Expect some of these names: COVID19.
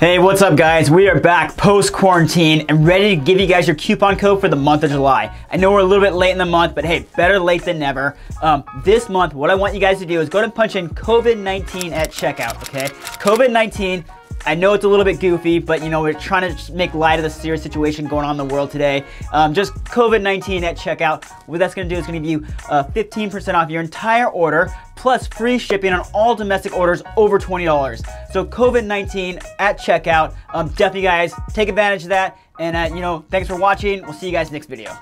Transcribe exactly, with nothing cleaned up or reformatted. Hey, what's up guys? We are back post-quarantine and ready to give you guys your coupon code for the month of July. I know we're a little bit late in the month, but hey, better late than never. Um, this month, what I want you guys to do is go and punch in COVID nineteen at checkout, okay? COVID nineteen, I know it's a little bit goofy, but you know, we're trying to make light of the serious situation going on in the world today. Um, just COVID nineteen at checkout. What that's gonna do is gonna give you uh, fifteen percent off your entire order, plus free shipping on all domestic orders over twenty dollars. So COVID nineteen at checkout. Um, definitely guys, take advantage of that. And uh, you know, thanks for watching. We'll see you guys next video.